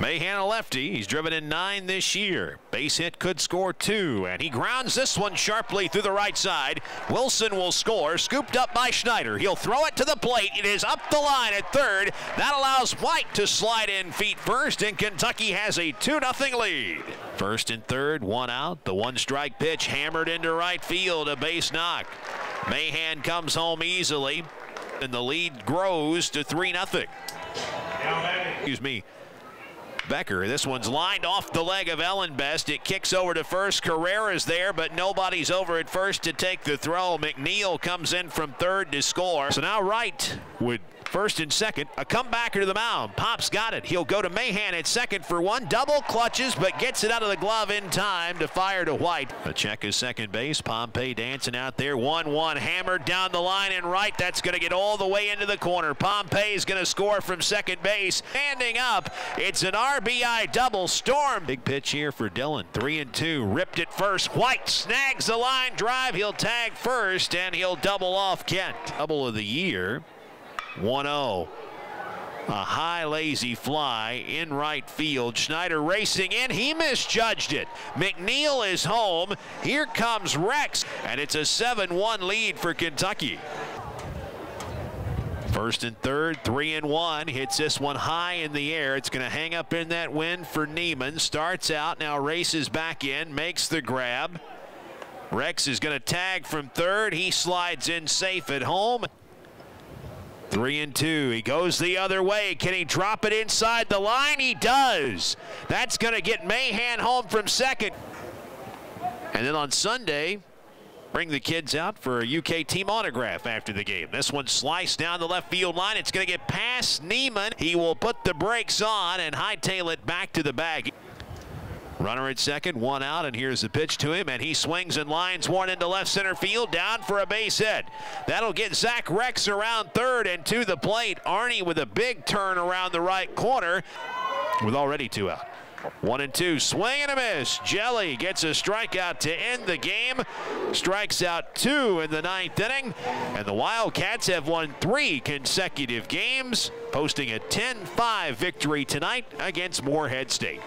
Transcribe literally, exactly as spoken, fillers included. Mahan, a lefty. He's driven in nine this year. Base hit could score two, and he grounds this one sharply through the right side. Wilson will score, scooped up by Schneider. He'll throw it to the plate. It is up the line at third. That allows White to slide in feet first, and Kentucky has a two nothing lead. First and third, one out. The one-strike pitch hammered into right field, a base knock. Mahan comes home easily, and the lead grows to three nothing. Excuse me. Becker. This one's lined off the leg of Ellenbest. It kicks over to first. Carrera's there, but nobody's over at first to take the throw. McNeil comes in from third to score. So now Wright would first and second. A comebacker to the mound. Pop's got it. He'll go to Mahan at second for one. Double clutches, but gets it out of the glove in time to fire to White. A check is second base. Pompey dancing out there. one one hammered down the line and right. That's going to get all the way into the corner. Pompey's going to score from second base. Standing up, it's an R B I double. Storm. Big pitch here for Dillon. Three and two. Ripped it first. White snags the line drive. He'll tag first, and he'll double off Kent. Double of the year. one oh. A high lazy fly in right field. Schneider racing in. He misjudged it. McNeil is home. Here comes Rex, and it's a seven one lead for Kentucky. First and third, three and one. Hits this one high in the air. It's going to hang up in that wind for Neiman. Starts out, now races back in, makes the grab. Rex is going to tag from third. He slides in safe at home. Three and two. He goes the other way. Can he drop it inside the line? He does. That's going to get Mahan home from second. And then on Sunday, bring the kids out for a U K team autograph after the game. This one sliced down the left field line. It's going to get past Neiman. He will put the brakes on and hightail it back to the bag. Runner at second, one out, and here's the pitch to him, and he swings and lines one into left center field, down for a base hit. That'll get Zach Rex around third and to the plate. Arnie with a big turn around the right corner with already two out. One and two, swing and a miss. Jelly gets a strikeout to end the game. Strikes out two in the ninth inning, and the Wildcats have won three consecutive games, posting a ten five victory tonight against Morehead State.